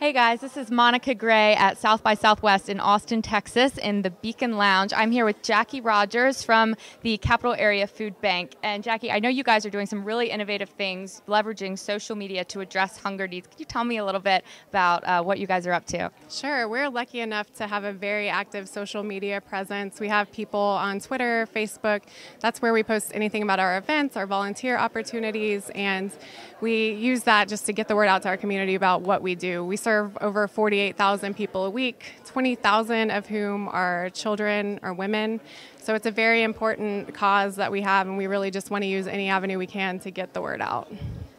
Hey guys, this is Monica Gray at South by Southwest in Austin, Texas in the Beacon Lounge. I'm here with Jackie Rogers from the Capital Area Food Bank. And Jackie, I know you guys are doing some really innovative things, leveraging social media to address hunger needs. Can you tell me a little bit about what you guys are up to? Sure. We're lucky enough to have a very active social media presence. We have people on Twitter, Facebook. That's where we post anything about our events, our volunteer opportunities, and we use that just to get the word out to our community about what we do. We serve over 48,000 people a week, 20,000 of whom are children or women. So it's a very important cause that we have, and we really just want to use any avenue we can to get the word out.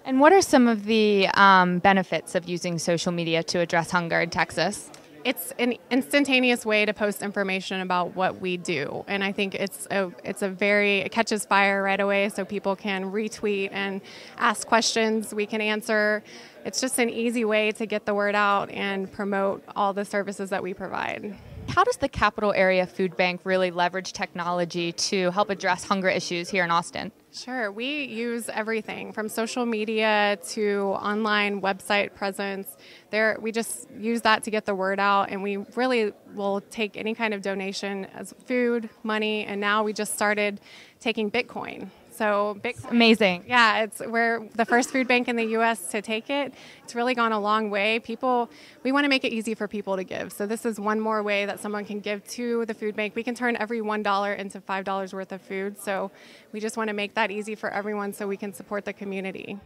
And what are some of the benefits of using social media to address hunger in Texas? It's an instantaneous way to post information about what we do, and I think it catches fire right away, so people can retweet and ask questions we can answer. It's just an easy way to get the word out and promote all the services that we provide. How does the Capital Area Food Bank really leverage technology to help address hunger issues here in Austin? Sure. We use everything from social media to online website presence. We just use that to get the word out, and we really will take any kind of donation as food, money, and now we just started taking Bitcoin. So Bitcoin, amazing. Yeah, we're the first food bank in the U.S. to take it. It's really gone a long way. We want to make it easy for people to give. So this is one more way that someone can give to the food bank. We can turn every $1 into $5 worth of food. So we just want to make that easy for everyone so we can support the community.